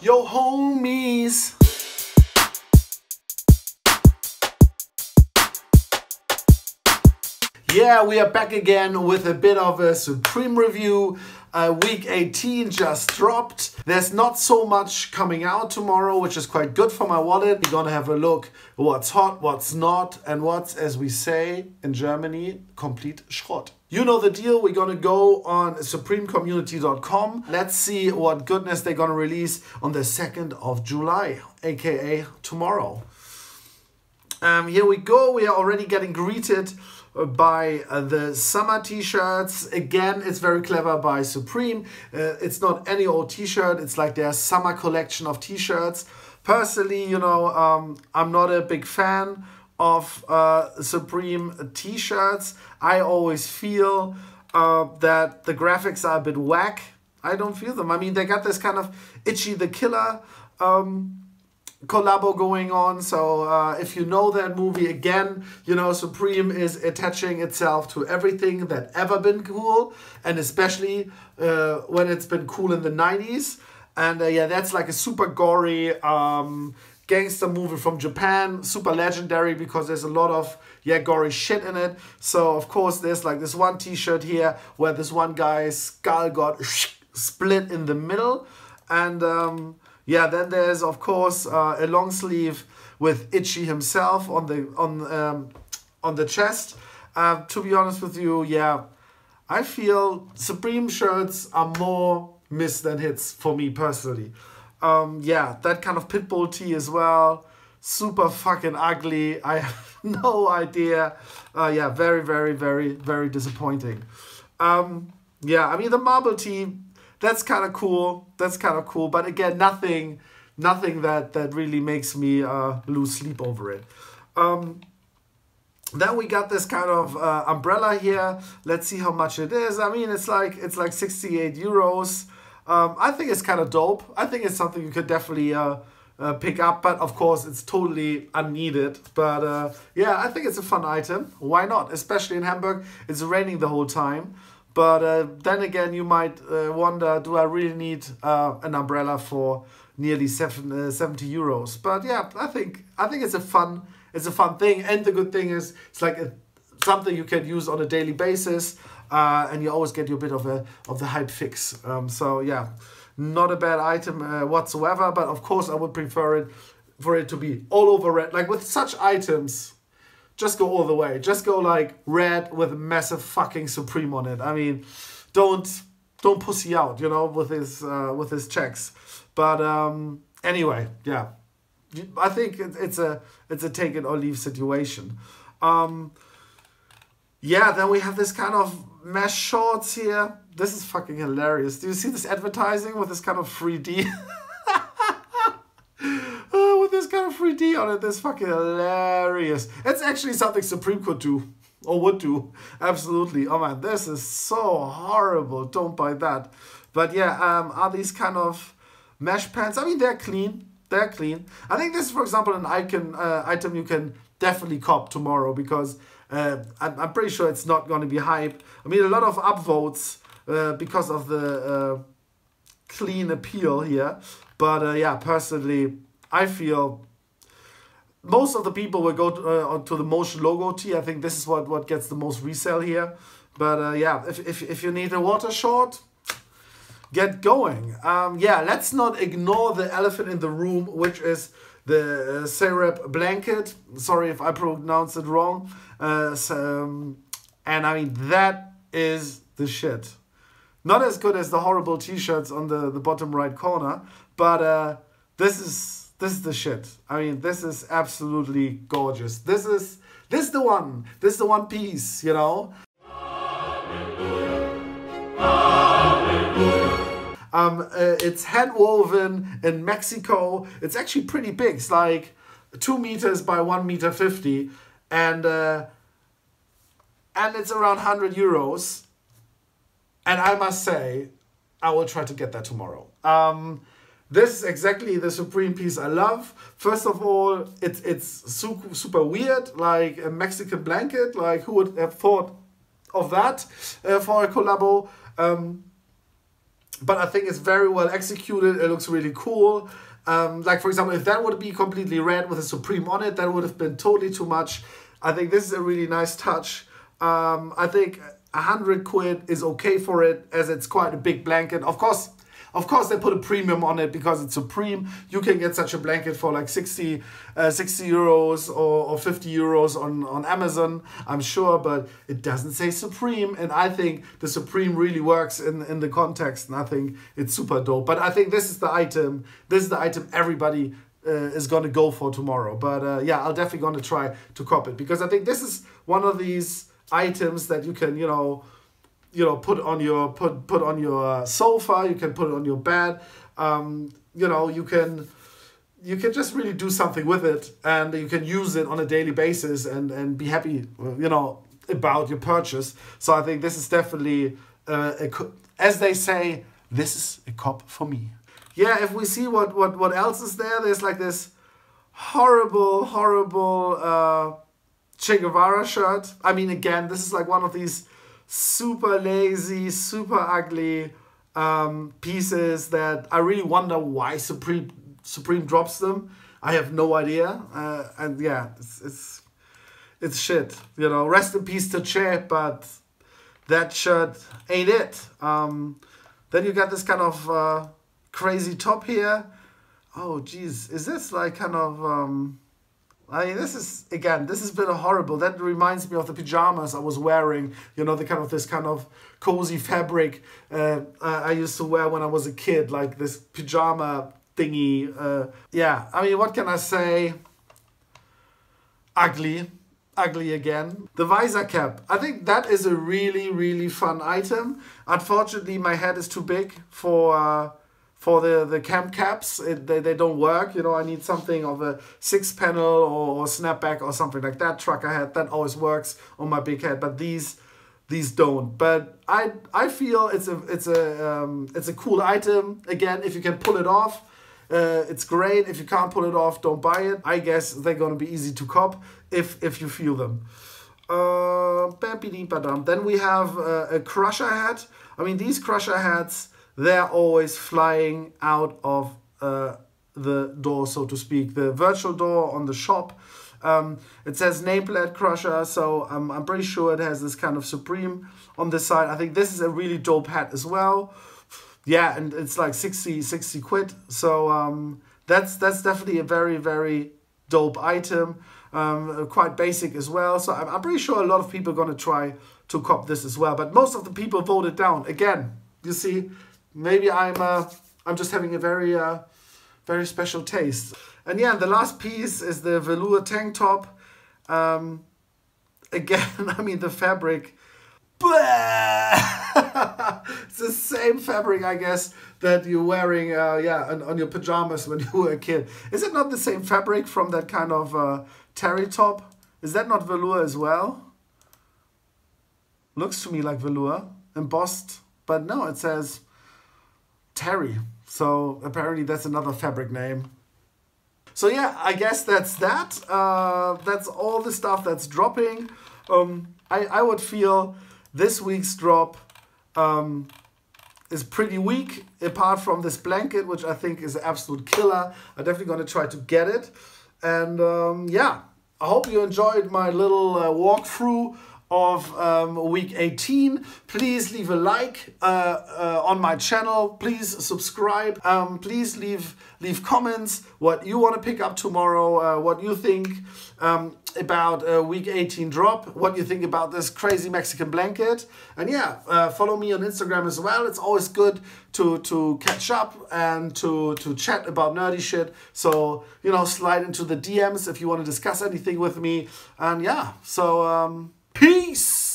Yo homies! Yeah, we are back again with a bit of a Supreme review. Week 18 just dropped. There's not so much coming out tomorrow, which is quite good for my wallet. We're gonna have a look what's hot, what's not, and what's, as we say in Germany, complete Schrott. You know the deal. We're gonna go on supremecommunity.com. Let's see what goodness they're gonna release on the 2nd of July, aka tomorrow. Here we go. We are already getting greeted by the summer t-shirts. Again, it's very clever by Supreme. It's not any old t-shirt. It's like their summer collection of t-shirts. Personally, you know, I'm not a big fan of Supreme t-shirts. I always feel that the graphics are a bit whack. I don't feel them. I mean, they got this kind of Itchy the Killer collabo going on, so if you know that movie, again, you know, Supreme is attaching itself to everything that ever been cool, and especially when it's been cool in the 90s. And yeah, that's like a super gory gangster movie from Japan, super legendary because there's a lot of gory shit in it. So of course there's like this one t-shirt here where this one guy's skull got split in the middle, and yeah, then there's of course a long sleeve with Itchy himself on the chest. To be honest with you, yeah, I feel Supreme shirts are more miss than hits for me personally. Yeah, that kind of Pitbull tee as well, super fucking ugly. I have no idea. Yeah, very, very, very, very disappointing. Yeah, I mean the marble tee, that's kind of cool. That's kind of cool. But again, nothing that really makes me lose sleep over it. Then we got this kind of umbrella here. Let's see how much it is. I mean, it's like 68 euros. I think it's kind of dope. I think it's something you could definitely pick up. But of course, it's totally unneeded. But yeah, I think it's a fun item. Why not? Especially in Hamburg, it's raining the whole time. But then again, you might wonder, do I really need an umbrella for nearly 70 euros? But yeah, I think it's a fun thing. And the good thing is, it's like something you can use on a daily basis, and you always get your bit of the hype fix. So yeah, not a bad item whatsoever. But of course, I would prefer it for it to be all over red, like with such items. Just go all the way. Just go like red with a massive fucking Supreme on it. I mean, don't pussy out, you know, with his checks. But anyway, yeah, I think it's a take it or leave situation. Yeah, then we have this kind of mesh shorts here. This is fucking hilarious. Do you see this advertising with this kind of 3D? Kind of 3D on it. That's fucking hilarious. It's actually something Supreme could do or would do. Absolutely. Oh man, this is so horrible. Don't buy that. But yeah, are these kind of mesh pants? I mean, they're clean. They're clean. I think this is, for example, an item you can definitely cop tomorrow because I'm pretty sure it's not going to be hype. I mean, a lot of upvotes because of the clean appeal here. But yeah, personally, I feel most of the people will go to the Motion logo tee. I think this is what gets the most resale here. But yeah, if you need a water short, get going. Yeah, let's not ignore the elephant in the room, which is the Serape blanket. Sorry if I pronounced it wrong. And I mean, that is the shit. Not as good as the horrible t-shirts on the bottom right corner, but this is the shit. I mean, this is absolutely gorgeous. This is the one. This is the one piece, you know. Hallelujah. Hallelujah. It's hand woven in Mexico. It's actually pretty big. It's like 2 meters by 1.50 meters, and it's around 100 euros. And I must say, I will try to get that tomorrow. This is exactly the Supreme piece I love. First of all, it's super weird, like a Mexican blanket. Like, who would have thought of that for a collabo? But I think it's very well executed. It looks really cool. Like, for example, if that would be completely red with a Supreme on it, that would have been totally too much. I think this is a really nice touch. I think 100 quid is okay for it, as it's quite a big blanket. Of course, they put a premium on it because it's Supreme. You can get such a blanket for like 60 euros or 50 euros on Amazon, I'm sure, but it doesn't say Supreme. And I think the Supreme really works in the context, and I think it's super dope. But I think this is the item. This is the item everybody is going to go for tomorrow. But yeah, I'll definitely going to try to cop it, because I think this is one of these items that you can, you know, put on your sofa. You can put it on your bed. You know, you can just really do something with it, and you can use it on a daily basis and be happy, you know, about your purchase. So I think this is definitely as they say, this is a cop for me. Yeah, if we see what else is there, there's like this horrible Che Guevara shirt. I mean, again, this is like one of these super lazy, super ugly pieces that I really wonder why Supreme drops them. I have no idea. And yeah, it's shit, you know. Rest in peace to Che, but that shirt ain't it. Then you got this kind of crazy top here. Oh geez, is this like kind of I mean, this is, again, this has been a horrible. That reminds me of the pajamas I was wearing, you know, the kind of, this kind of cozy fabric I used to wear when I was a kid, like this pajama thingy. Yeah, I mean, what can I say? Ugly again. The visor cap, I think that is a really, really fun item. Unfortunately, my head is too big for the camp caps. They don't work, you know. I need something of a 6-panel or snapback or something like that. Trucker hat, that always works on my big head, but these don't. But I feel it's a cool item. Again, if you can pull it off, it's great. If you can't pull it off, don't buy it. I guess they're gonna be easy to cop if you feel them. Then we have a crusher hat. I mean, these crusher hats, they're always flying out of the door, so to speak, the virtual door on the shop. It says Nameplate Crusher, so I'm pretty sure it has this kind of Supreme on the side. I think this is a really dope hat as well. Yeah, and it's like 60 quid. So that's definitely a very, very dope item. Quite basic as well. So I'm pretty sure a lot of people are going to try to cop this as well. But most of the people voted down. Again, you see, maybe I'm just having a very special taste. And yeah, the last piece is the velour tank top. Again, I mean, the fabric, it's the same fabric, I guess, that you're wearing, yeah, on your pajamas when you were a kid. Is it not the same fabric from that kind of terry top? Is that not velour as well? Looks to me like velour embossed, but no, it says terry, so apparently that's another fabric name. So yeah, I guess that's that. That's all the stuff that's dropping. I would feel this week's drop is pretty weak, apart from this blanket, which I think is an absolute killer. I'm definitely going to try to get it. And yeah, I hope you enjoyed my little walkthrough of week 18. Please leave a like on my channel. Please subscribe. Please leave comments what you want to pick up tomorrow, what you think about week 18 drop, what you think about this crazy Mexican blanket. And yeah, follow me on Instagram as well. It's always good to catch up and to chat about nerdy shit. So, you know, slide into the DMs if you want to discuss anything with me. And yeah, so peace!